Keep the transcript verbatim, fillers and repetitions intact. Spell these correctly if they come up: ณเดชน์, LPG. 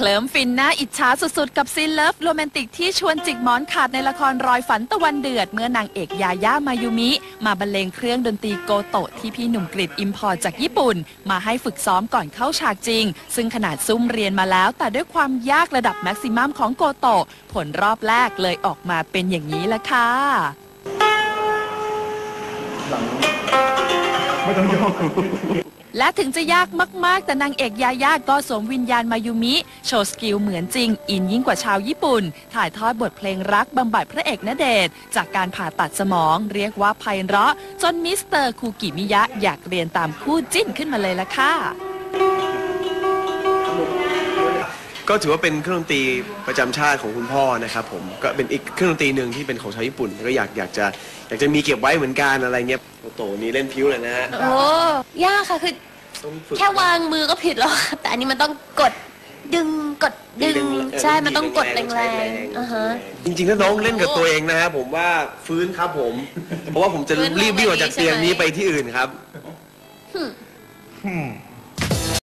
เคลิ้มฟินน่าอิจฉาสุดๆกับซีนเลิฟโรแมนติกที่ชวนจิกหมอนขาดในละครรอยฝันตะวันเดือดเมื่อนางเอกยาย่ามายุมิมาบรรเลงเครื่องดนตรีโกโตะที่พี่หนุ่มกฤษอิมพอร์ตจากญี่ปุ่นมาให้ฝึกซ้อมก่อนเข้าฉากจริงซึ่งขนาดซุ่มเรียนมาแล้วแต่ด้วยความยากระดับแม็กซิมัมของโกโตะผลรอบแรกเลยออกมาเป็นอย่างนี้ละค่ะไม่ต้องยกและถึงจะยากมากๆแต่นางเอกยาย่าก็สวมวิญญาณมายุมิโชว์สกิลเหมือนจริงอินยิ่งกว่าชาวญี่ปุ่นถ่ายทอดบทเพลงรักบำบัดพระเอกณเดชน์จากการผ่าตัดสมองเรียกว่าไพเราะจนมิสเตอร์คูกิมิยะอยากเรียนตามคู่จิ้นขึ้นมาเลยล่ะค่ะก็ถือว่าเป็นเครื่องดนตรีประจำชาติของคุณพ่อนะครับผมก็เป็นอีกเครื่องดนตรีหนึ่งที่เป็นของชาวญี่ปุ่นก็อยากอยากจะอยากจะมีเก็บไว้เหมือนกันอะไรเงี้ยโอ้โตนี่เล่นพิ้วเลยนะฮะโอ้ยากค่ะคือแค่วางมือก็ผิดแล้วแต่อันนี้มันต้องกดดึงกดดึงใช่มันต้องกดแรงๆอ่าฮะจริงๆถ้าน้องเล่นกับตัวเองนะฮะผมว่าฟื้นครับผมเพราะว่าผมจะรีบวิ่งออกจากเตียงนี้ไปที่อื่นครับ